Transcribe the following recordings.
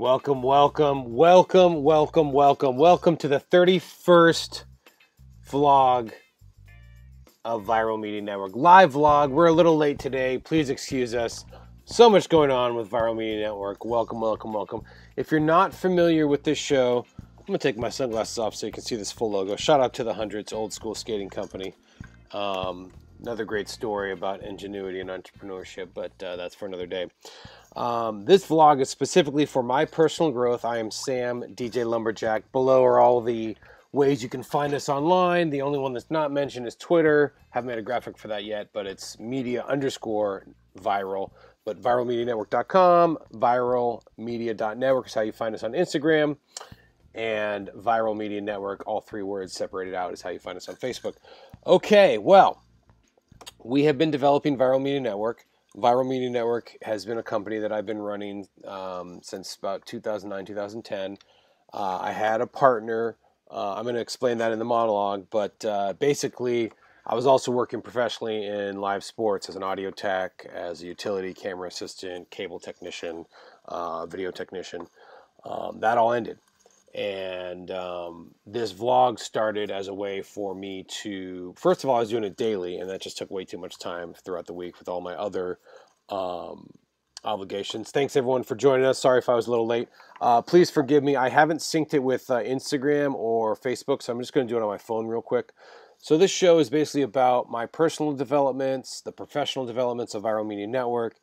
Welcome to the 31st vlog of Viral Media Network. Live vlog. We're a little late today. Please excuse us. So much going on with Viral Media Network. Welcome. If you're not familiar with this show, I'm going to take my sunglasses off so you can see this full logo. Shout out to The Hundreds, old school skating company. Another great story about ingenuity and entrepreneurship, but that's for another day. This vlog is specifically for my personal growth. I am Sam, DJ Lumberjack. Below are all the ways you can find us online. The only one that's not mentioned is Twitter. Haven't made a graphic for that yet, but it's media_viral. But viralmedianetwork.com, viralmedia.network is how you find us on Instagram. And Viral Media Network, all three words separated out, is how you find us on Facebook. Okay, well, we have been developing Viral Media Network. Viral Media Network has been a company that I've been running since about 2009, 2010. I had a partner. I'm going to explain that in the monologue, but basically I was also working professionally in live sports as an audio tech, as a utility camera assistant, cable technician, video technician. That all ended. And this vlog started as a way for me to, first of all, I was doing it daily, and that just took way too much time throughout the week with all my other obligations. Thanks, everyone, for joining us. Sorry if I was a little late. Please forgive me. I haven't synced it with Instagram or Facebook, so I'm just going to do it on my phone real quick. So this show is basically about my personal developments, the professional developments of Viral Media Network,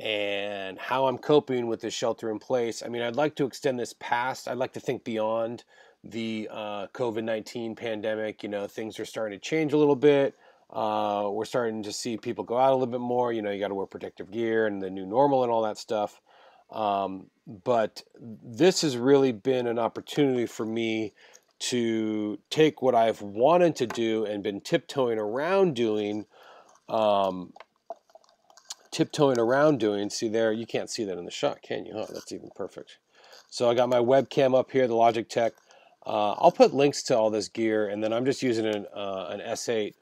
and how I'm coping with this shelter in place. I mean, I'd like to extend this past. I'd like to think beyond the COVID-19 pandemic. You know, things are starting to change a little bit. We're starting to see people go out a little bit more. You know, you got to wear protective gear and the new normal and all that stuff. But this has really been an opportunity for me to take what I've wanted to do and been tiptoeing around doing. See there, you can't see that in the shot, can you? Huh? That's even perfect. So I got my webcam up here, the Logitech. I'll put links to all this gear, and then I'm just using an S8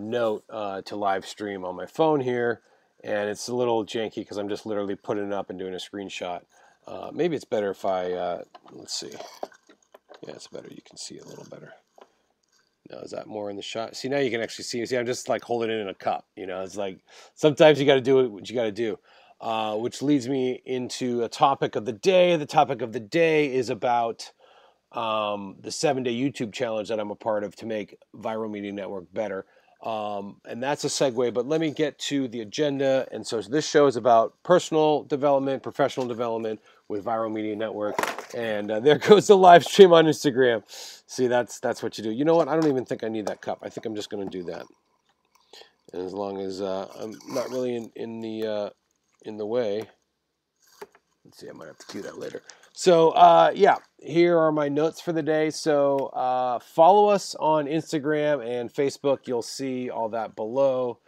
Note to live stream on my phone here, and it's a little janky because I'm just literally putting it up and doing a screenshot. Maybe it's better if I, let's see. Yeah, it's better. You can see it a little better. Now, is that more in the shot? See, now you can actually see. See, I'm just like holding it in a cup. You know, it's like sometimes you got to do what you got to do. Which leads me into a topic of the day. The topic of the day is about the 7-day YouTube challenge that I'm a part of to make Viral Media Network better. And that's a segue, but let me get to the agenda. And so this show is about personal development, professional development with Viral Media Network. And there goes the live stream on Instagram. See, that's what you do. You know what? I don't even think I need that cup. I think I'm just going to do that. And as long as I'm not really in the way. Let's see, I might have to cue that later. So, yeah, here are my notes for the day. So, follow us on Instagram and Facebook. You'll see all that below.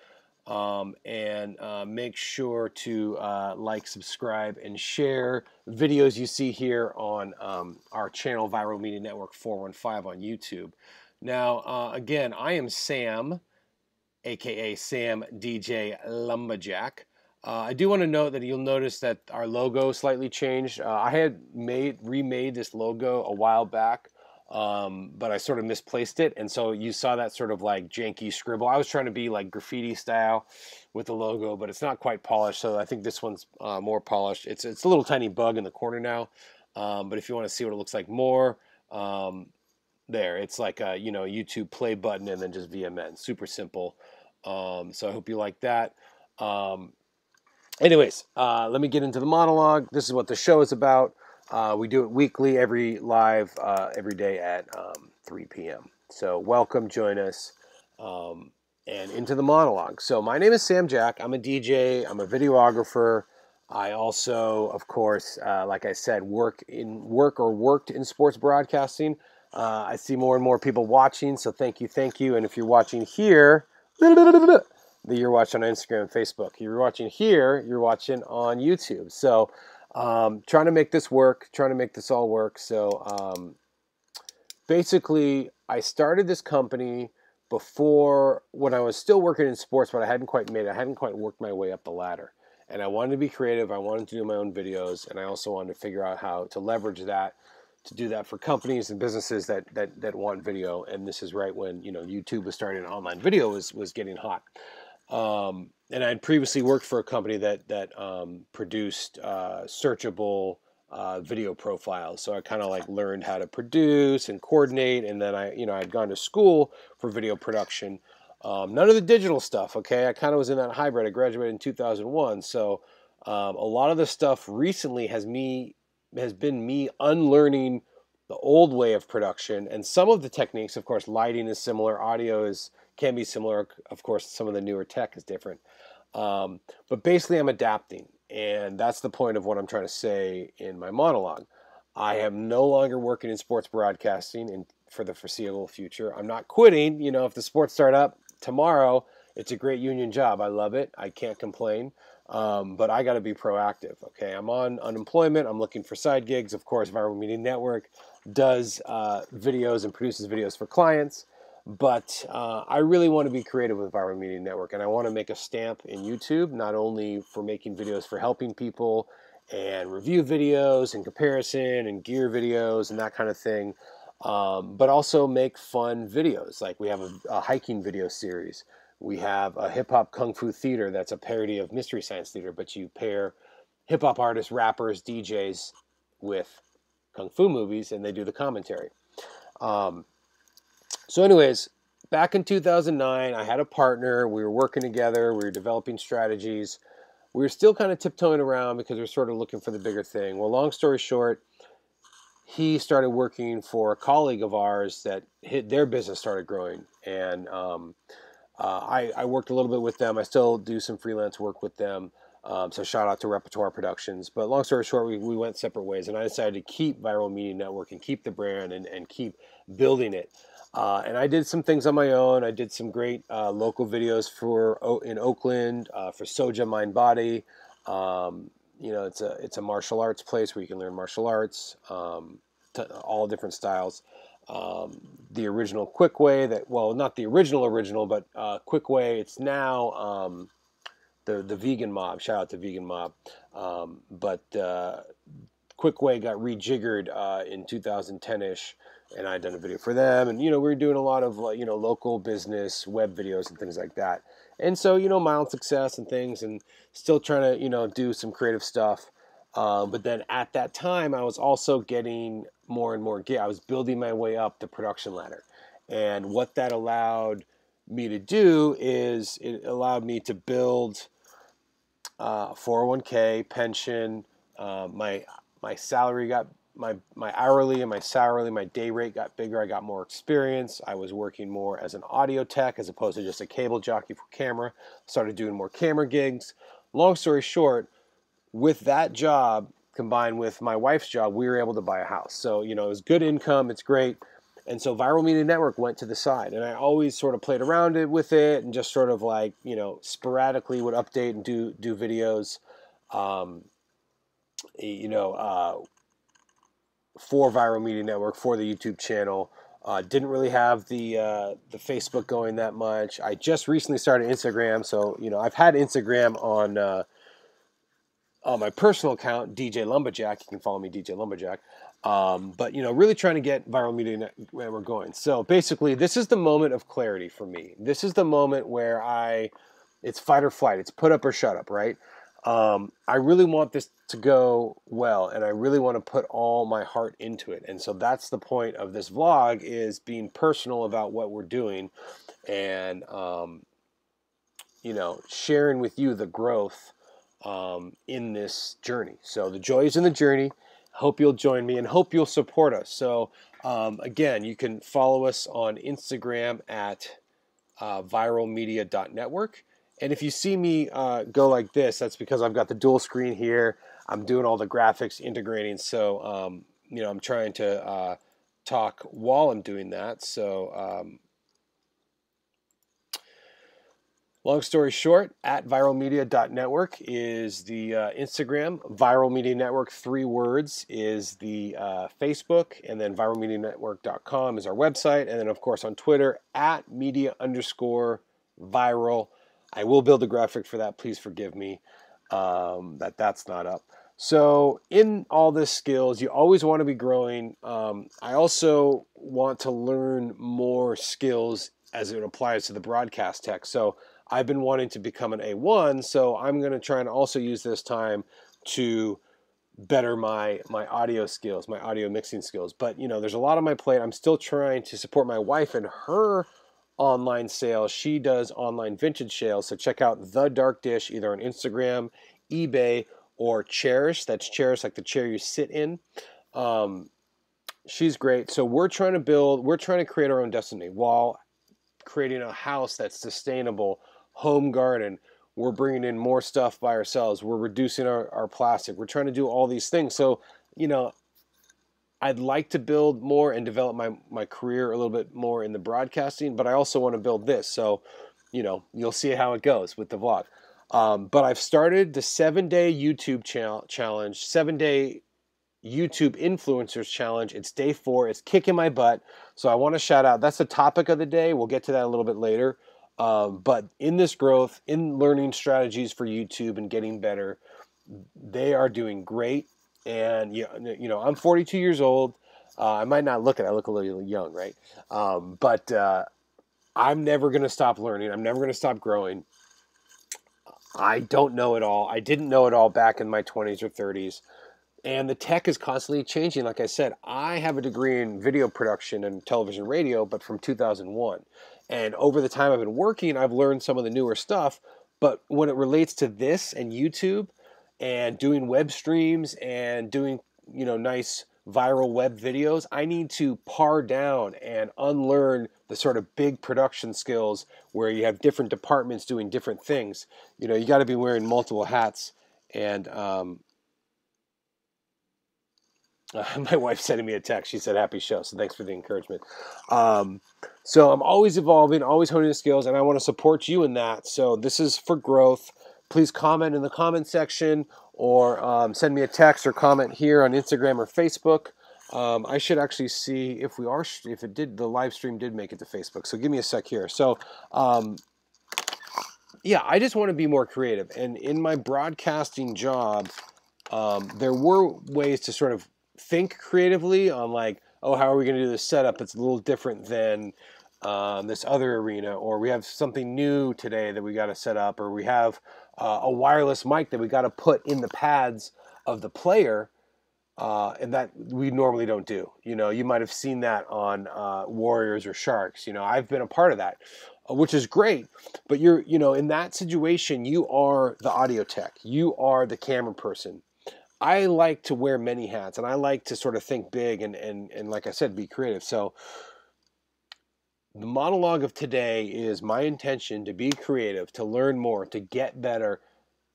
And make sure to like, subscribe, and share videos you see here on our channel, Viral Media Network 415 on YouTube. Now, again, I am Sam, a.k.a. Sam DJ Lumberjack. I do want to note that you'll notice that our logo slightly changed. I had remade this logo a while back, but I sort of misplaced it. And so you saw that sort of like janky scribble. I was trying to be like graffiti style with the logo, but it's not quite polished. So I think this one's more polished. It's a little tiny bug in the corner now. But if you want to see what it looks like more, there. It's like a, you know, YouTube play button and then just VMN. Super simple. So I hope you like that. Anyways, let me get into the monologue. This is what the show is about. We do it weekly, every day at 3 p.m. So welcome, join us, and into the monologue. So my name is Sam Jack. I'm a DJ. I'm a videographer. I also, of course, like I said, worked in sports broadcasting. I see more and more people watching, so thank you. And if you're watching here, that you're watching on Instagram and Facebook. You're watching here, you're watching on YouTube. So trying to make this all work. So basically, I started this company before when I was still working in sports, but I hadn't quite worked my way up the ladder. And I wanted to be creative. I wanted to do my own videos. And I also wanted to figure out how to leverage that, to do that for companies and businesses that want video. And this is right when, you know, YouTube was starting, online video was getting hot. And I'd previously worked for a company that produced searchable video profiles. So I kind of like learned how to produce and coordinate. And then I'd gone to school for video production. None of the digital stuff, okay? I kind of was in that hybrid. I graduated in 2001. So a lot of the stuff recently has been me unlearning the old way of production. And some of the techniques, of course, lighting is similar. Audio can be similar. Of course, some of the newer tech is different. But basically, I'm adapting. And that's the point of what I'm trying to say in my monologue. I am no longer working in sports broadcasting and for the foreseeable future. I'm not quitting. You know, if the sports start up tomorrow, it's a great union job. I love it. I can't complain. But I got to be proactive, okay? I'm on unemployment. I'm looking for side gigs. Of course, Viral Media Network does videos and produces videos for clients. But I really want to be creative with Viral Media Network. And I want to make a stamp in YouTube, not only for making videos for helping people and review videos and comparison and gear videos and that kind of thing, but also make fun videos. Like we have a hiking video series. We have a hip-hop kung fu theater that's a parody of Mystery Science Theater, but you pair hip-hop artists, rappers, DJs with kung fu movies, and they do the commentary. So anyways, back in 2009, I had a partner. We were working together. We were developing strategies. We were still kind of tiptoeing around because we were sort of looking for the bigger thing. Well, long story short, he started working for a colleague of ours their business started growing. And I worked a little bit with them. I still do some freelance work with them. So shout out to Repertoire Productions. But long story short, we went separate ways. And I decided to keep Viral Media Network and keep the brand and keep building it. And I did some things on my own. I did some great local videos in Oakland for Soja Mind Body. You know, it's a martial arts place where you can learn martial arts, all different styles. The original Quick Way, not the original, but Quick Way. It's now the Vegan Mob. Shout out to Vegan Mob. But Quick Way got rejiggered in 2010-ish. And I'd done a video for them, and, you know, we were doing a lot of, you know, local business, web videos and things like that. And so, you know, mild success and things, and still trying to, you know, do some creative stuff. But then at that time, I was also getting more and more gear. I was building my way up the production ladder. And what that allowed me to do is it allowed me to build 401k, pension, my salary got my hourly and my day rate got bigger. I got more experience. I was working more as an audio tech as opposed to just a cable jockey for camera. Started doing more camera gigs. Long story short, with that job combined with my wife's job, we were able to buy a house. So, you know, it was good income. It's great. And so Viral Media Network went to the side. And I always sort of played around with it and just sort of like, you know, sporadically would update and do videos, for Viral Media Network, for the YouTube channel. Didn't really have the Facebook going that much. I just recently started Instagram, so, you know, I've had Instagram on my personal account, DJ Lumberjack. You can follow me, DJ Lumberjack. But, you know, really trying to get Viral Media Network going. So basically, this is the moment of clarity for me. This is the moment where it's fight or flight. It's put up or shut up, right? I really want this to go well, and I really want to put all my heart into it. And so that's the point of this vlog, is being personal about what we're doing and, you know, sharing with you the growth, in this journey. So the joy is in the journey. Hope you'll join me and hope you'll support us. So, again, you can follow us on Instagram at, viralmedia.network. And if you see me go like this, that's because I've got the dual screen here. I'm doing all the graphics integrating. So, you know, I'm trying to talk while I'm doing that. So, long story short, at viralmedia.network is the Instagram. Viral Media Network, 3 words, is the Facebook. And then viralmedianetwork.com is our website. And then, of course, on Twitter, at media_viral. I will build a graphic for that. Please forgive me. that's not up. So in all this skills, you always want to be growing. I also want to learn more skills as it applies to the broadcast tech. So I've been wanting to become an A1, so I'm going to try and also use this time to better my audio skills, my audio mixing skills. But, you know, there's a lot on my plate. I'm still trying to support my wife and her online sales. She does online vintage sales, so check out The Dark Dish, either on Instagram, eBay, or Chairish. That's Chairish, like the chair you sit in. She's great. So we're trying to create our own destiny while creating a house that's sustainable, home garden. We're bringing in more stuff by ourselves. We're reducing our plastic. We're trying to do all these things. So, you know, I'd like to build more and develop my career a little bit more in the broadcasting, but I also want to build this. So, you know, you'll see how it goes with the vlog. But I've started the 7-day YouTube challenge, 7-day YouTube influencers challenge. It's day 4. It's kicking my butt. So I want to shout out. That's the topic of the day. We'll get to that a little bit later. But in this growth, in learning strategies for YouTube and getting better, they are doing great. And, you know, I'm 42 years old. I might not look it. I look a little young, right? But I'm never going to stop learning. I'm never going to stop growing. I don't know it all. I didn't know it all back in my 20s or 30s. And the tech is constantly changing. Like I said, I have a degree in video production and television radio, but from 2001. And over the time I've been working, I've learned some of the newer stuff. But when it relates to this and YouTube and doing web streams and doing, you know, nice viral web videos, I need to pare down and unlearn the sort of big production skills where you have different departments doing different things. You know, you got to be wearing multiple hats. And my wife sent me a text. She said, "Happy show." So thanks for the encouragement. So I'm always evolving, always honing the skills, and I want to support you in that. So this is for growth. Please comment in the comment section, or send me a text or comment here on Instagram or Facebook. I should actually see if we are, the live stream did make it to Facebook. So give me a sec here. So yeah, I just want to be more creative. And in my broadcasting job, there were ways to sort of think creatively on like, oh, how are we going to do this setup that's a little different than this other arena, or we have something new today that we got to set up, or we have a wireless mic that we got to put in the pads of the player, and that we normally don't do. You know, you might have seen that on Warriors or Sharks. You know, I've been a part of that, which is great. But you're, you know, in that situation, you are the audio tech, you are the camera person. I like to wear many hats, and I like to sort of think big and like I said, be creative. So the monologue of today is my intention to be creative, to learn more, to get better,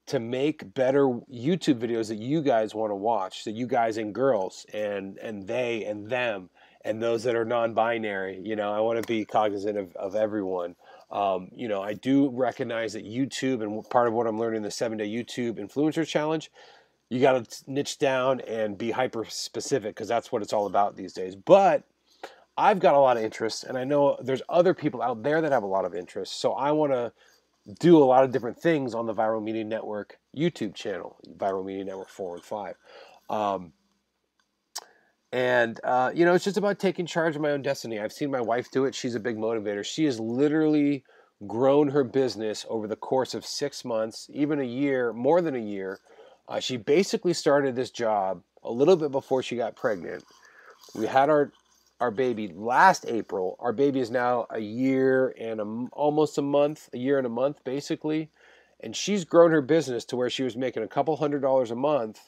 to make better YouTube videos that you guys want to watch, that you guys and girls and they and them and those that are non-binary. You know, I want to be cognizant of everyone. You know, I do recognize that YouTube, and part of what I'm learning in the 7-day YouTube influencer challenge, you got to niche down and be hyper specific, because that's what it's all about these days. But I've got a lot of interests, and I know there's other people out there that have a lot of interests. So I want to do a lot of different things on the Viral Media Network YouTube channel, Viral Media Network 415. You know, it's just about taking charge of my own destiny. I've seen my wife do it. She's a big motivator. She has literally grown her business over the course of 6 months, even a year, more than a year. She basically started this job a little bit before she got pregnant. We had our baby last April. Our baby is now a year and almost a month, a year and a month basically. And she's grown her business to where she was making a couple $100s a month.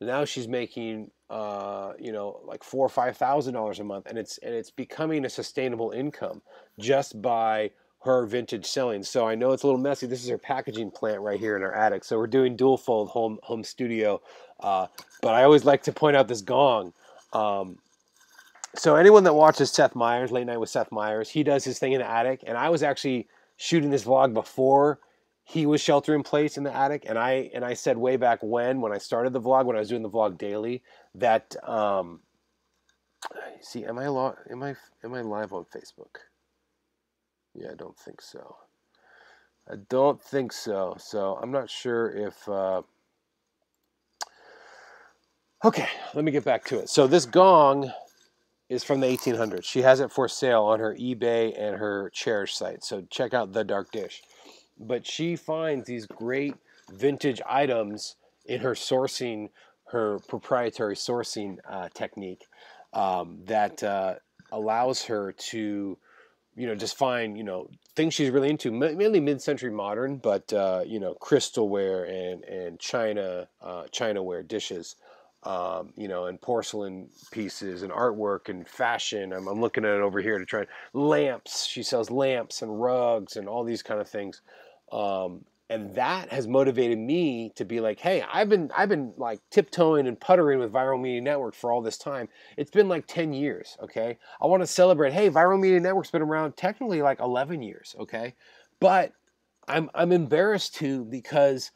Now she's making, you know, like $4,000 or $5,000 a month. And it's becoming a sustainable income just by her vintage selling. So I know it's a little messy. This is her packaging plant right here in our attic. So we're doing dual fold home studio. But I always like to point out this gong. So anyone that watches Seth Meyers, Late Night with Seth Meyers, he does his thing in the attic. And I was actually shooting this vlog before he was shelter in place in the attic. And I said way back when I started the vlog, when I was doing the vlog daily, that see, am I live on Facebook? Yeah, I don't think so. I don't think so. So I'm not sure if... Okay, let me get back to it. So this gong is from the 1800s. She has it for sale on her eBay and her Chairish site. So check out The Dark Dish. But she finds these great vintage items in her sourcing, her proprietary sourcing technique that allows her to, you know, just find, you know, things she's really into, mainly mid-century modern, but, you know, crystalware and Chinaware dishes, you know, and porcelain pieces and artwork and fashion. I'm looking at it over here to try lamps. She sells lamps and rugs and all these kind of things. And that has motivated me to be like, hey, I've been like tiptoeing and puttering with Viral Media Network for all this time. It's been like 10 years, okay? I want to celebrate, hey, Viral Media Network's been around technically like 11 years, okay? But I'm embarrassed to, because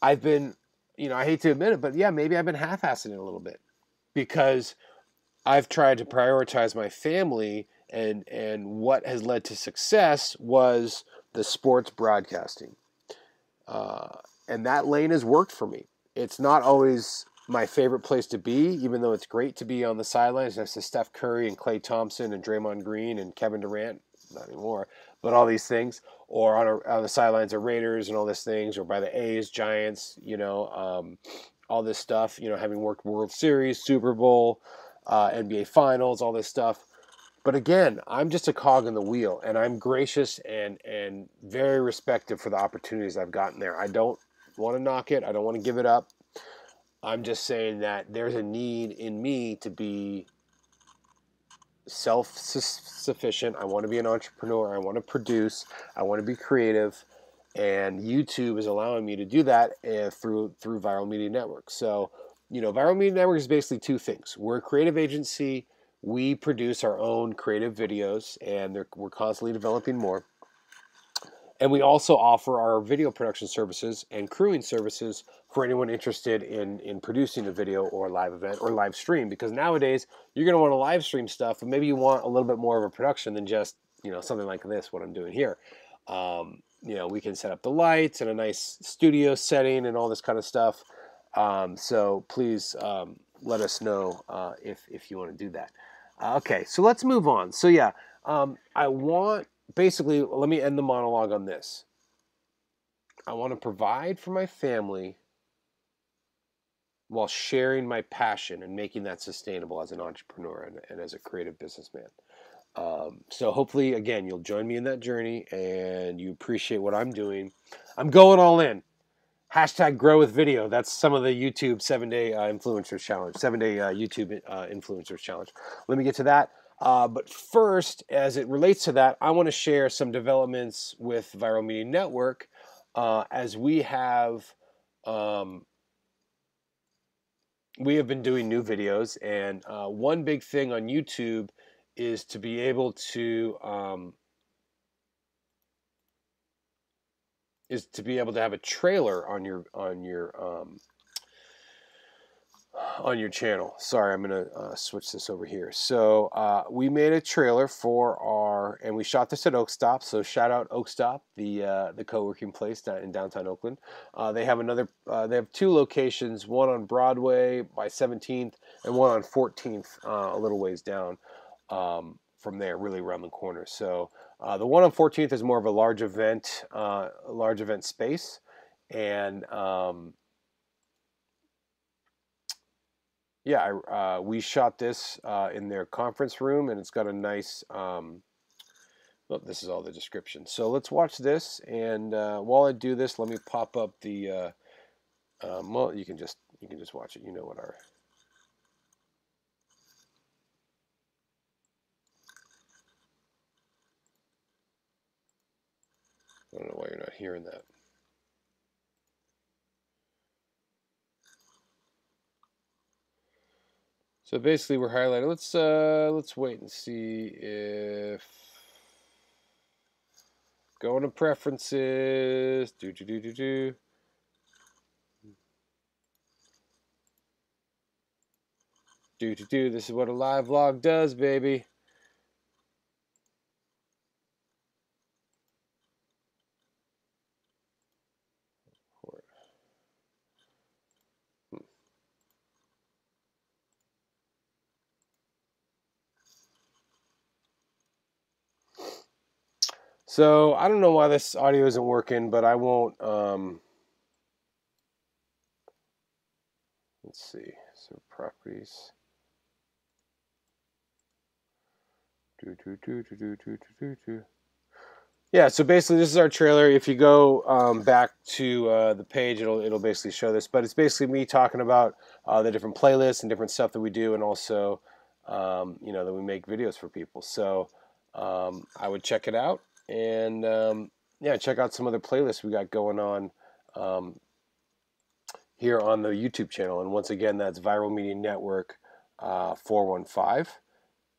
I've been, you know, I hate to admit it, but yeah, maybe I've been half-assing it a little bit, because I've tried to prioritize my family, and what has led to success was the sports broadcasting. And that lane has worked for me. It's not always my favorite place to be, even though it's great to be on the sidelines next to Steph Curry and Klay Thompson and Draymond Green and Kevin Durant, not anymore, but all these things, or on the sidelines of Raiders and all these things, or by the A's, Giants, you know, all this stuff, you know, having worked World Series, Super Bowl, NBA Finals, all this stuff. But again, I'm just a cog in the wheel, and I'm gracious and very respectful for the opportunities I've gotten there. I don't want to knock it. I don't want to give it up. I'm just saying that there's a need in me to be self-sufficient. I want to be an entrepreneur. I want to produce. I want to be creative. And YouTube is allowing me to do that through Viral Media Network. So, you know, Viral Media Network is basically two things. We're a creative agency. We produce our own creative videos, and we're constantly developing more. And we also offer our video production services and crewing services for anyone interested in producing a video or a live event or live stream. Because nowadays, you're going to want to live stream stuff, but maybe you want a little bit more of a production than just, you know, something like this, what I'm doing here. You know, we can set up the lights and a nice studio setting and all this kind of stuff. So please let us know if you want to do that. Okay, so let's move on. So yeah, basically, let me end the monologue on this. I want to provide for my family while sharing my passion and making that sustainable as an entrepreneur and as a creative businessman. So hopefully, again, you'll join me in that journey and you appreciate what I'm doing. I'm going all in. Hashtag grow with video. That's some of the YouTube 7-day influencers challenge, 7-day YouTube influencers challenge. Let me get to that. But first, as it relates to that, I want to share some developments with Viral Media Network as we have been doing new videos. And one big thing on YouTube is to be able to... is to be able to have a trailer on your channel. Sorry, I'm gonna switch this over here. So we made a trailer for and we shot this at Oak Stop. So shout out Oak Stop, the co-working place in downtown Oakland. They have two locations, one on Broadway by 17th and one on 14th, a little ways down from there, really around the corner. So. The one on 14th is more of a large event space, and we shot this in their conference room, and it's got a nice. Look, this is all the description. So let's watch this, and while I do this, let me pop up the. Well, you can just watch it. You know what our. I don't know why you're not hearing that. So basically, we're highlighting. Let's wait and see if going to preferences. Do. Do. This is what a live vlog does, baby. So I don't know why this audio isn't working, but I won't. Let's see. So properties. Yeah, so basically this is our trailer. If you go back to the page, it'll basically show this. But it's basically me talking about the different playlists and different stuff that we do, and also, you know, that we make videos for people. So I would check it out. And, yeah, check out some other playlists we got going on here on the YouTube channel. And once again, that's Viral Media Network 415.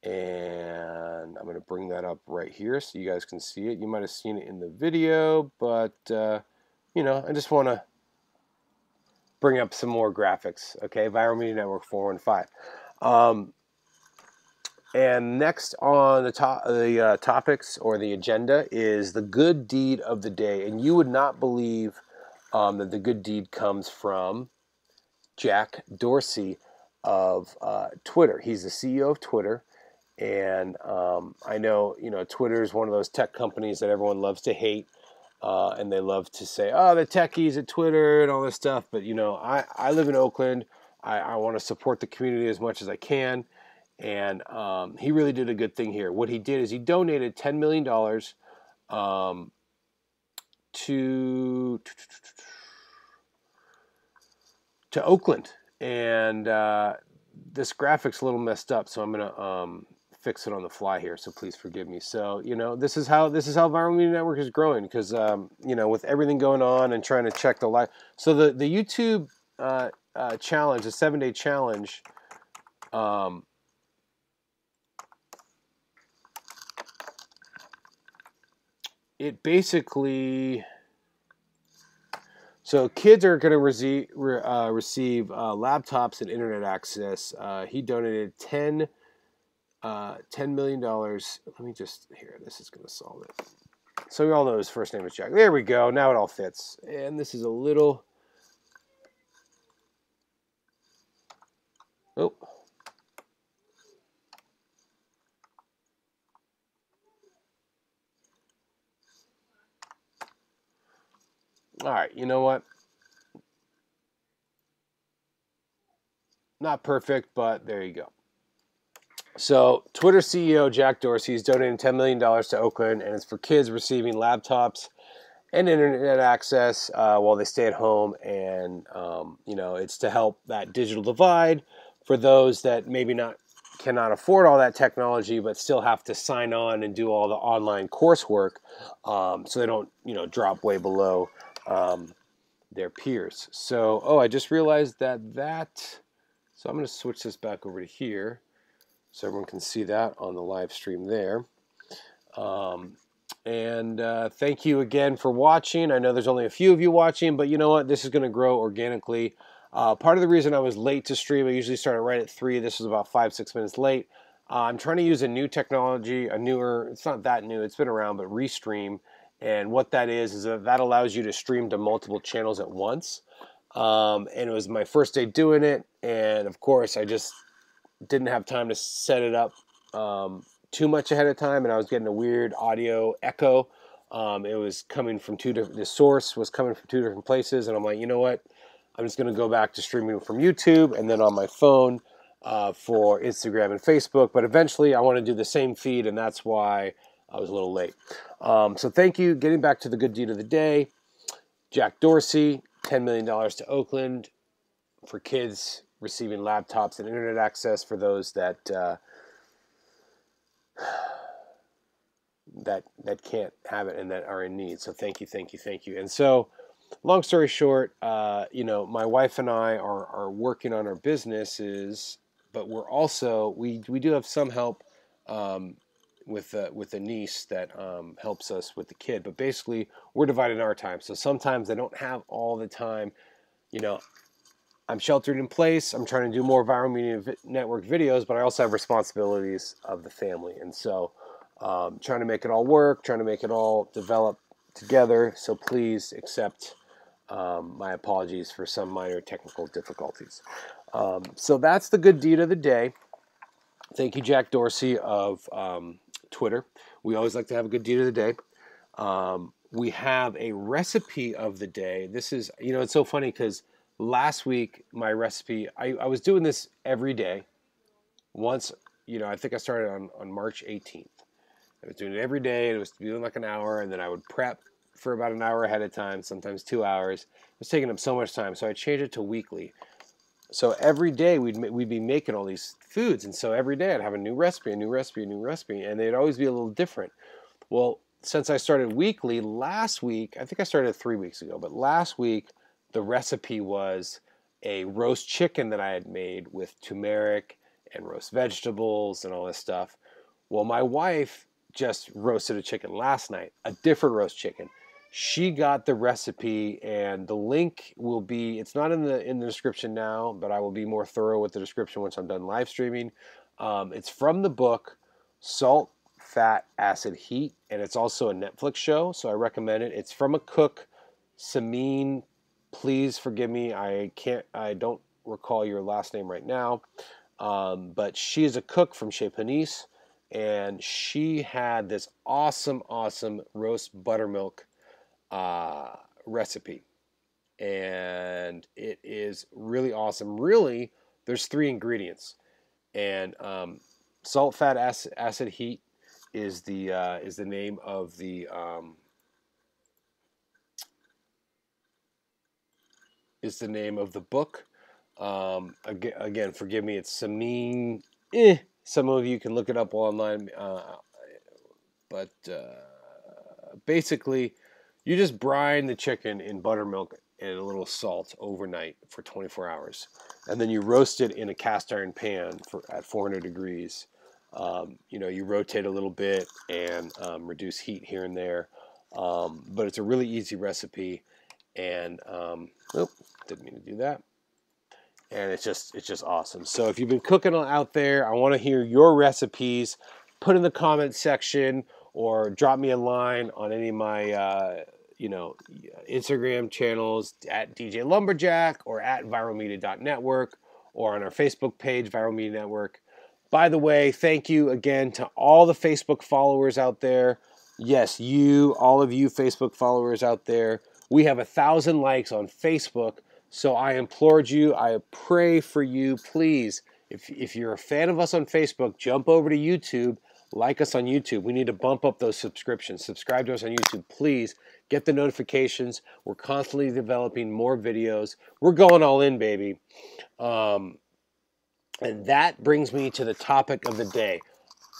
And I'm going to bring that up right here so you guys can see it. You might have seen it in the video, but, you know, I just want to bring up some more graphics, okay? Viral Media Network 415. And next on the topics or the agenda is the good deed of the day. And you would not believe that the good deed comes from Jack Dorsey of Twitter. He's the CEO of Twitter. And I know, you know, Twitter is one of those tech companies that everyone loves to hate, and they love to say, oh, the techies at Twitter and all this stuff. But, you know, I live in Oakland. I want to support the community as much as I can. And he really did a good thing here. What he did is he donated $10 million to Oakland. And this graphic's a little messed up, so I'm going to... fix it on the fly here, so please forgive me. So, you know, this is how Viral Media Network is growing, because you know, with everything going on and trying to check the live, so the YouTube challenge, the 7-day challenge, it basically, so kids are going to receive laptops and internet access. He donated $10 million. Let me just, here, this is going to solve it. So we all know his first name is Jack. There we go. Now it all fits. And this is a little, oh. All right, you know what? Not perfect, but there you go. So Twitter CEO Jack Dorsey is donating $10 million to Oakland, and it's for kids receiving laptops and internet access while they stay at home. And, you know, it's to help that digital divide for those that maybe cannot afford all that technology, but still have to sign on and do all the online coursework, so they don't, you know, drop way below their peers. So, oh, I just realized that, so I'm going to switch this back over to here, so everyone can see that on the live stream there. And thank you again for watching. I know there's only a few of you watching, but you know what? This is going to grow organically. Part of the reason I was late to stream, I usually started right at 3. This was about 5-6 minutes late. I'm trying to use a new technology, it's not that new, it's been around, but Restream. And what that is that allows you to stream to multiple channels at once. And it was my first day doing it. And of course, I just didn't have time to set it up too much ahead of time, and I was getting a weird audio echo. It was coming from the source was coming from two different places, and I'm like, you know what? I'm just going to go back to streaming from YouTube and then on my phone for Instagram and Facebook, but eventually I want to do the same feed, and that's why I was a little late. So thank you. Getting back to the good deed of the day, Jack Dorsey, $10 million to Oakland for kids receiving laptops and internet access for those that that can't have it and that are in need. So thank you, thank you, thank you. And so, long story short, you know, my wife and I are working on our businesses, but we're also we do have some help with a niece that helps us with the kid. But basically, we're dividing our time. So sometimes I don't have all the time, you know. I'm sheltered in place. I'm trying to do more Viral Media Network videos, but I also have responsibilities of the family. And so trying to make it all work, trying to make it all develop together. So please accept my apologies for some minor technical difficulties. So that's the good deed of the day. Thank you, Jack Dorsey of Twitter. We always like to have a good deed of the day. We have a recipe of the day. This is, you know, it's so funny because last week my recipe, I was doing this every day. Once, you know, I think I started on March 18th. I was doing it every day. It was doing like an hour, and then I would prep for about an hour ahead of time, sometimes 2 hours. It was taking up so much time, so I changed it to weekly. So every day we'd be making all these foods, and so every day I'd have a new recipe, a new recipe, a new recipe, and they'd always be a little different. Well, since I started weekly last week, I think I started 3 weeks ago, but last week the recipe was a roast chicken that I had made with turmeric and roast vegetables and all this stuff. Well, my wife just roasted a chicken last night, a different roast chicken. She got the recipe, and the link will be, it's not in the description now, but I will be more thorough with the description once I'm done live streaming. It's from the book Salt, Fat, Acid, Heat, and it's also a Netflix show, so I recommend it. It's from a cook, Samin, please forgive me, I don't recall your last name right now, but she is a cook from Chez Panisse, and she had this awesome, awesome roast buttermilk recipe, and it is really awesome. Really, there's 3 ingredients, and Salt, Fat, Acid, Heat is the name of the book. Again, forgive me. It's Samin. Some of you can look it up online, but basically, you just brine the chicken in buttermilk and a little salt overnight for 24 hours. And then you roast it in a cast iron pan at 400 degrees. You know, you rotate a little bit and reduce heat here and there. But it's a really easy recipe. And, didn't mean to do that. And it's just awesome. So if you've been cooking out there, I want to hear your recipes. Put in the comment section or drop me a line on any of my, Instagram channels at DJ Lumberjack or at viralmedia.network or on our Facebook page, Viral Media Network. By the way, thank you again to all the Facebook followers out there. Yes, all of you Facebook followers out there. We have 1,000 likes on Facebook, so I implored you, I pray for you, please. If you're a fan of us on Facebook, jump over to YouTube. Like us on YouTube. We need to bump up those subscriptions. Subscribe to us on YouTube, please. Get the notifications. We're constantly developing more videos. We're going all in, baby. And that brings me to the topic of the day.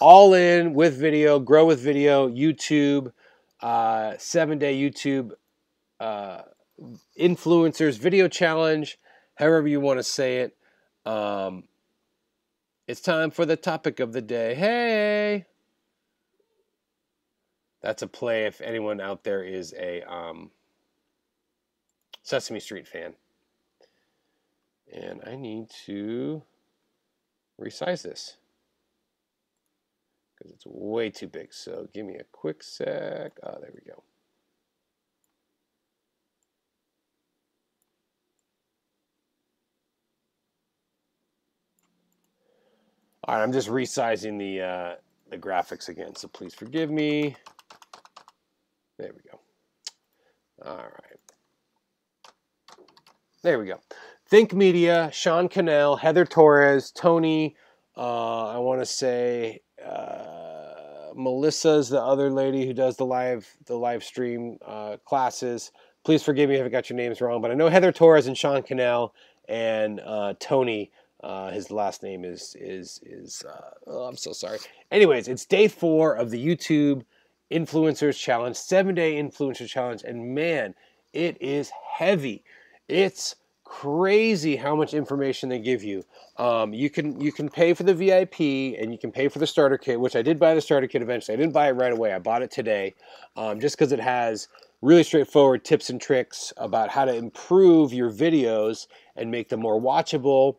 All in with video, grow with video, YouTube, 7-day YouTube influencers video challenge, however you want to say it. It's time for the topic of the day. Hey! That's a play if anyone out there is a Sesame Street fan. And I need to resize this because it's way too big. So give me a quick sec. Oh, there we go. All right, I'm just resizing the graphics again, so please forgive me. There we go. All right. There we go. Think Media, Sean Cannell, Heather Torres, Tony, I want to say Melissa's the other lady who does the live stream classes. Please forgive me if I got your names wrong, but I know Heather Torres and Sean Cannell and Tony. His last name is oh, I'm so sorry. Anyways, it's day 4 of the YouTube Influencers Challenge, 7-day Influencer Challenge, and man, it is heavy. It's crazy how much information they give you. You can pay for the VIP and you can pay for the starter kit, which I did buy the starter kit eventually. I didn't buy it right away. I bought it today just because it has really straightforward tips and tricks about how to improve your videos and make them more watchable.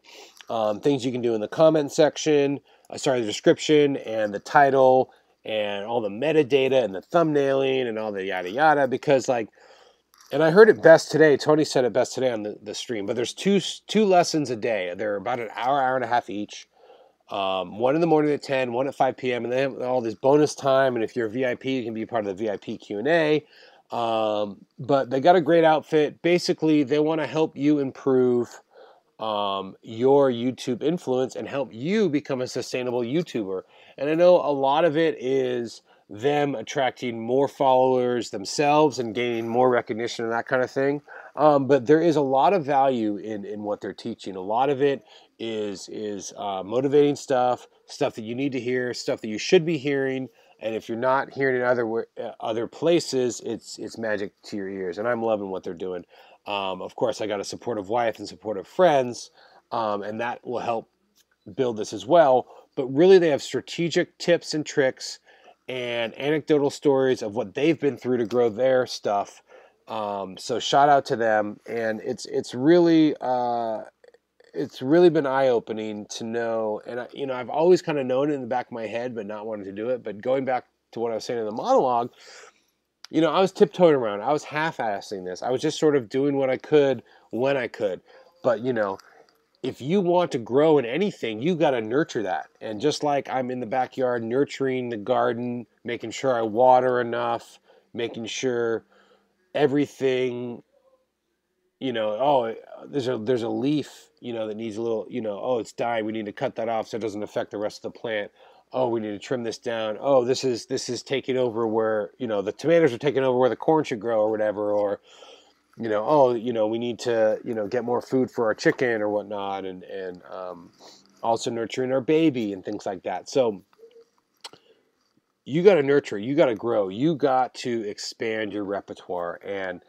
Things you can do in the comment section, the description and the title and all the metadata and the thumbnailing and all the yada yada, because and I heard it best today, Tony said it best today on the stream, but there's two lessons a day. They're about an hour and a half each. 1 in the morning at 10, 1 at 5 p.m., and they have all this bonus time, and if you're a VIP, you can be part of the VIP Q&A. But they got a great outfit. Basically, they want to help you improve your YouTube influence and help you become a sustainable YouTuber. And I know a lot of it is them attracting more followers themselves and gaining more recognition and that kind of thing. But there is a lot of value in what they're teaching. A lot of it is motivating stuff that you need to hear, stuff that you should be hearing. And if you're not hearing it other places, it's magic to your ears. And I'm loving what they're doing. Of course, I got a supportive wife and supportive friends, and that will help build this as well. But really, they have strategic tips and tricks and anecdotal stories of what they've been through to grow their stuff. So shout out to them, and it's really been eye-opening to know, and I've always kind of known it in the back of my head, but not wanted to do it. But going back to what I was saying in the monologue, I was tiptoeing around. I was half-assing this. I was just sort of doing what I could when I could. But if you want to grow in anything, you got to nurture that. And just like I'm in the backyard nurturing the garden, making sure I water enough, making sure everything, there's a leaf, that needs a little, it's dying, we need to cut that off so it doesn't affect the rest of the plant. Oh, we need to trim this down. Oh, this is taking over where, the tomatoes are taking over where the corn should grow or whatever, or, we need to, get more food for our chicken or whatnot, and also nurturing our baby and things like that. So you got to nurture, you got to grow, you got to expand your repertoire. And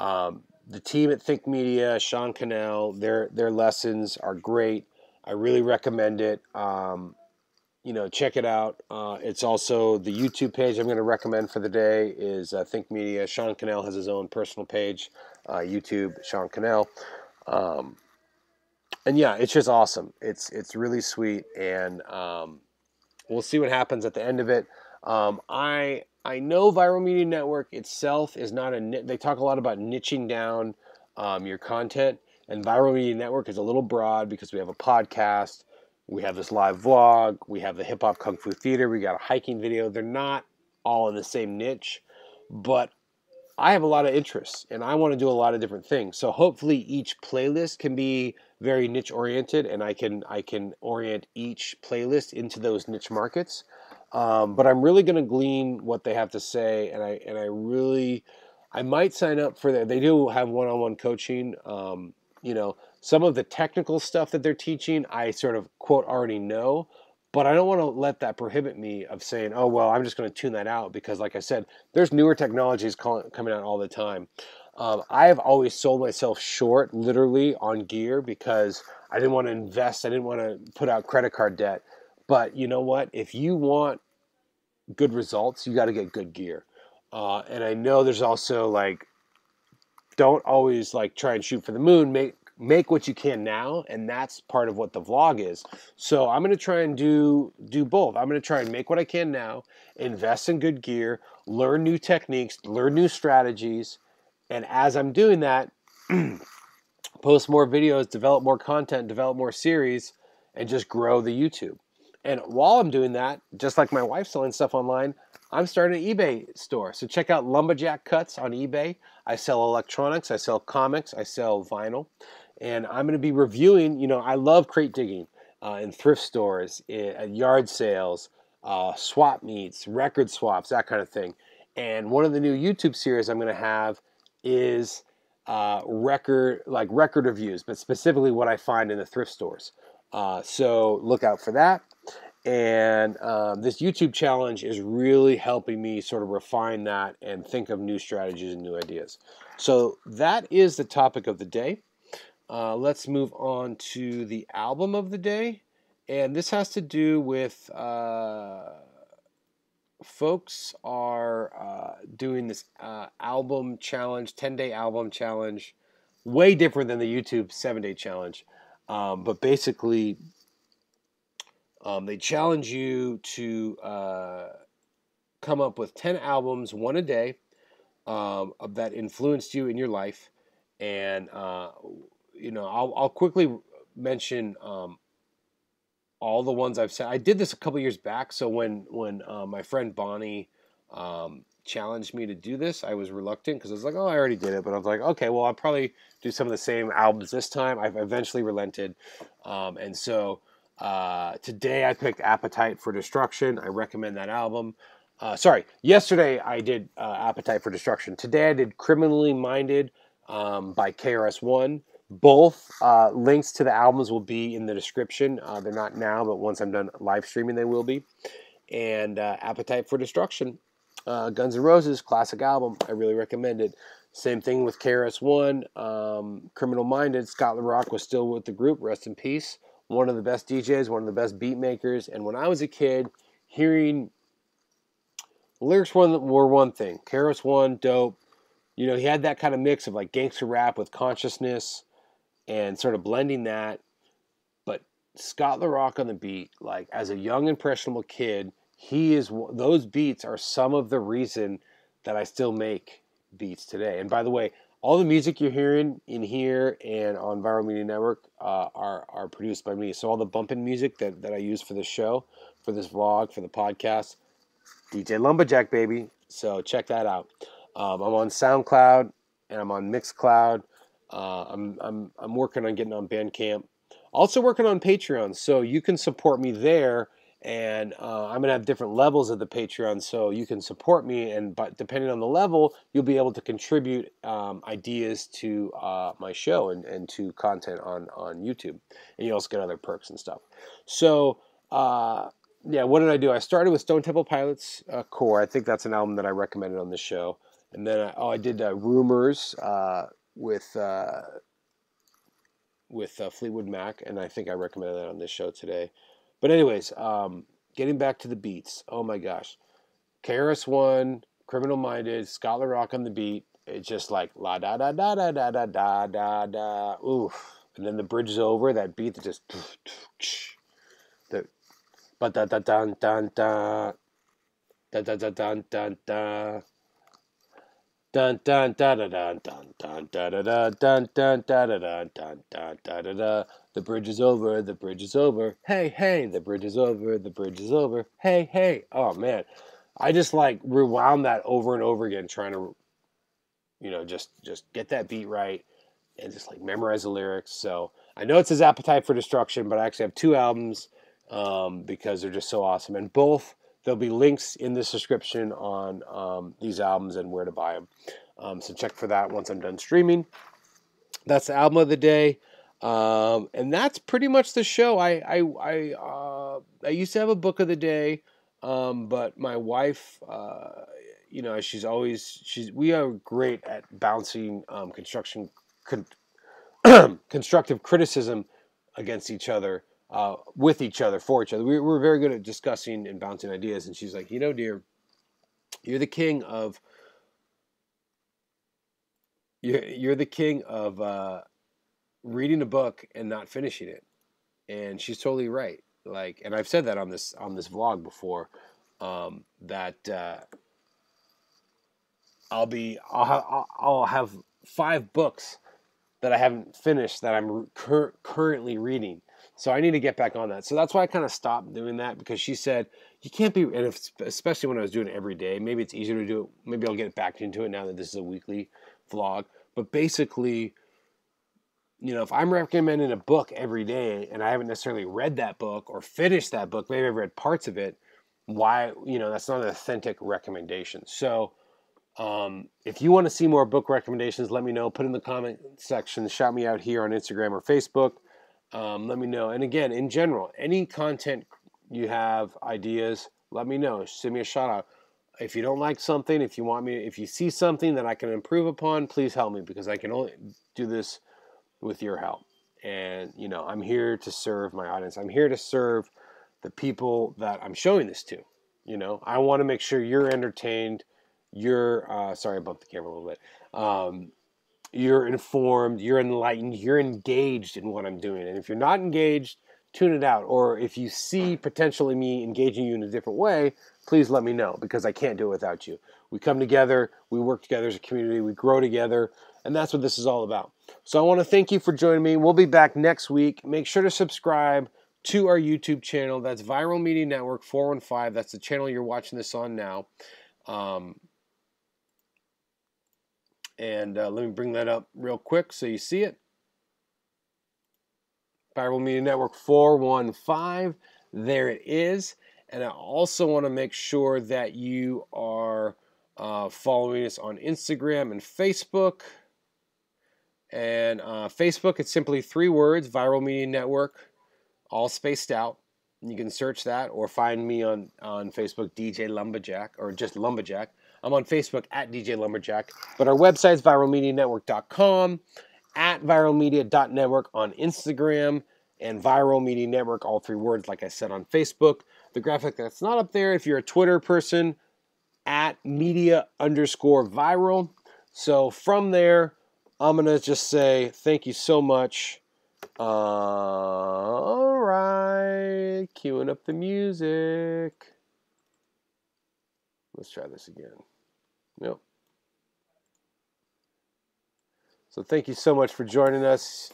the team at Think Media, Sean Cannell, their lessons are great. I really recommend it. Check it out. It's also the YouTube page I'm going to recommend for the day is Think Media. Sean Cannell has his own personal page, YouTube, Sean Cannell. And yeah, it's just awesome. It's really sweet. And we'll see what happens at the end of it. I know Viral Media Network itself is not a... They talk a lot about niching down your content. And Viral Media Network is a little broad because we have a podcast, we have this live vlog, we have the Hip Hop Kung Fu Theater, we got a hiking video. They're not all in the same niche, but I have a lot of interests and I want to do a lot of different things. So hopefully each playlist can be very niche oriented, and I can orient each playlist into those niche markets. But I'm really going to glean what they have to say, and I might sign up for that. They do have one-on-one coaching. Some of the technical stuff that they're teaching, I sort of, quote, already know, but I don't want to let that prohibit me of saying, oh, well, I'm just going to tune that out, because like I said, there's newer technologies coming out all the time. I have always sold myself short, literally, on gear because I didn't want to invest. I didn't want to put out credit card debt. But you know what? If you want good results, you got to get good gear. And I know there's also, don't always, try and shoot for the moon. Make what you can now, and that's part of what the vlog is. So I'm going to try and do both. I'm going to try and make what I can now, invest in good gear, learn new techniques, learn new strategies, and as I'm doing that, post more videos, develop more content, develop more series, and just grow the YouTube. And while I'm doing that, just like my wife's selling stuff online, I'm starting an eBay store. So check out Lumberjack Cuts on eBay. I sell electronics, I sell comics, I sell vinyl. And I'm going to be reviewing, I love crate digging in thrift stores, at yard sales, swap meets, record swaps, that kind of thing. And one of the new YouTube series I'm going to have is record reviews, but specifically what I find in the thrift stores. So look out for that. And this YouTube challenge is really helping me sort of refine that and think of new strategies and new ideas. So that is the topic of the day. Let's move on to the album of the day. And this has to do with folks are doing this album challenge, 10-day album challenge, way different than the YouTube 7-day challenge. But basically... they challenge you to come up with 10 albums, one a day, that influenced you in your life. And I'll quickly mention all the ones I've said. I did this a couple years back, so when my friend Bonnie challenged me to do this, I was reluctant because I was like, oh, I already did it. But I was like, okay, well, I'll probably do some of the same albums this time. I've eventually relented. And so today I picked Appetite for Destruction. I recommend that album. Sorry, yesterday I did Appetite for Destruction. Today I did Criminally Minded by KRS-One. Both links to the albums will be in the description. They're not now, but once I'm done live streaming, they will be. And Appetite for Destruction. Guns N' Roses, classic album. I really recommend it. Same thing with KRS-One. Criminal Minded. Scott La Rock was still with the group. Rest in peace. One of the best DJs, one of the best beat makers. And when I was a kid, hearing lyrics were one thing. KRS-One, dope. You know, he had that kind of mix of like gangster rap with consciousness and sort of blending that. But Scott La Rock on the beat, like as a young impressionable kid, he is, those beats are some of the reason that I still make beats today. And by the way, all the music you're hearing in here and on Viral Media Network are produced by me. So all the bumping music that I use for this show, for this vlog, for the podcast, DJ Lumberjack, baby. So check that out. I'm on SoundCloud and I'm on MixCloud. I'm working on getting on Bandcamp. Also working on Patreon, so you can support me there. And I'm going to have different levels of the Patreon, so you can support me. But depending on the level, you'll be able to contribute ideas to my show and to content on YouTube. And you also get other perks and stuff. So, yeah, what did I do? I started with Stone Temple Pilots Core. I think that's an album that I recommended on the show. And then I did Rumors with Fleetwood Mac, and I think I recommended that on this show today. But anyways, getting back to the beats. Oh my gosh. KRS-One, Criminal Minded, Scott La Rock on the beat. It's just like la da da da da da da da da da. Oof. And then the bridge is over, that beat that just the ba da da dun dun da da da da dun dun da dun dun da da dun dun da da da dun dun da da dun dun da da da. The bridge is over, the bridge is over, hey, hey, the bridge is over, the bridge is over, hey, hey. Oh, man. I just, like, rewound that over and over again, trying to, you know, just get that beat right and just, like, memorize the lyrics. So I know it says Appetite for Destruction, but I actually have two albums because they're just so awesome. And both, there'll be links in this description on these albums and where to buy them. So check for that once I'm done streaming. That's the album of the day. And that's pretty much the show. I used to have a book of the day, but my wife, you know, we are great at bouncing constructive criticism against each other, with each other, for each other. We're very good at discussing and bouncing ideas, and she's like, you know, dear, you're the king of reading a book and not finishing it. And she's totally right. Like, and I've said that on this vlog before, that I'll have 5 books that I haven't finished that I'm currently reading. So I need to get back on that. So that's why I kind of stopped doing that, because she said you can't be, and if, especially when I was doing it every day, maybe it's easier to do it. Maybe I'll get back into it now that this is a weekly vlog. But basically, you know, if I'm recommending a book every day and I haven't necessarily read that book or finished that book, maybe I've read parts of it, why, you know, that's not an authentic recommendation. So if you want to see more book recommendations, let me know. Put in the comment section. Shout me out here on Instagram or Facebook. Let me know. And again, in general, any content you have, ideas, let me know. Send me a shout out. If you don't like something, if you see something that I can improve upon, please help me, because I can only do this with your help. And, you know, I'm here to serve my audience. I'm here to serve the people that I'm showing this to. You know, I want to make sure you're entertained, you're sorry, I bumped the camera a little bit, you're informed, you're enlightened, you're engaged in what I'm doing. And if you're not engaged, tune it out. Or if you see potentially me engaging you in a different way, please let me know, because I can't do it without you. We come together, we work together as a community, we grow together, and that's what this is all about. So I want to thank you for joining me. We'll be back next week. Make sure to subscribe. to our YouTube channel. That's Viral Media Network 415. That's the channel you're watching this on now. And let me bring that up real quick so you see it. Viral Media Network 415. There it is. And I also want to make sure that you are following us on Instagram and Facebook. And Facebook, it's simply 3 words, Viral Media Network, all spaced out. You can search that or find me on Facebook, DJ Lumberjack, or just Lumberjack. I'm on Facebook at DJ Lumberjack, but our website's viralmedianetwork.com, at viralmedia.network on Instagram, and Viral Media Network, all 3 words, like I said, on Facebook. The graphic that's not up there, if you're a Twitter person, at media_viral. So from there, I'm going to just say thank you so much. All right, queuing up the music. Let's try this again. Nope. So thank you so much for joining us.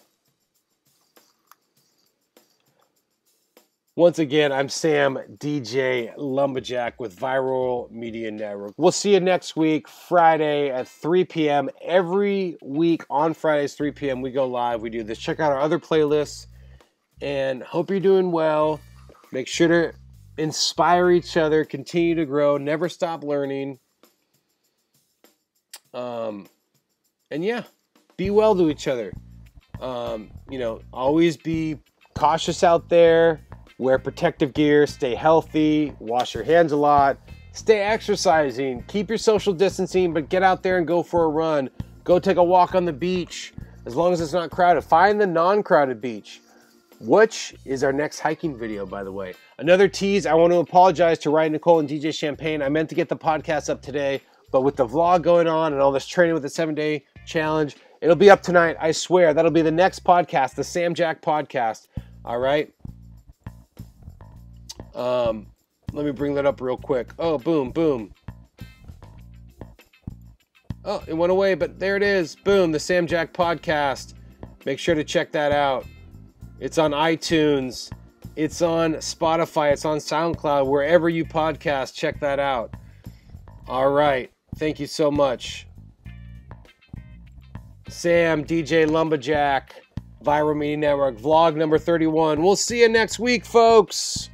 Once again, I'm Sam, DJ Lumberjack with Viral Media Network. We'll see you next week, Friday at 3 p.m. Every week on Fridays, 3 p.m., we go live. We do this. Check out our other playlists. And hope you're doing well. Make sure to inspire each other, continue to grow, never stop learning. And yeah, be well to each other. You know, always be cautious out there, wear protective gear, stay healthy, wash your hands a lot, stay exercising, keep your social distancing, but get out there and go for a run. Go take a walk on the beach, as long as it's not crowded. Find the non-crowded beach. Which is our next hiking video, by the way. Another tease, I want to apologize to Ryan Nicole and DJ Champagne. I meant to get the podcast up today, but with the vlog going on and all this training with the 7-day challenge, it'll be up tonight, I swear. That'll be the next podcast, the Sam Jack Podcast, all right? Let me bring that up real quick. Oh, boom, boom. Oh, it went away, but there it is. Boom, the Sam Jack Podcast. Make sure to check that out. It's on iTunes, it's on Spotify, it's on SoundCloud, wherever you podcast, check that out. All right, thank you so much. Sam, DJ Lumberjack, Viral Media Network, vlog number 31. We'll see you next week, folks.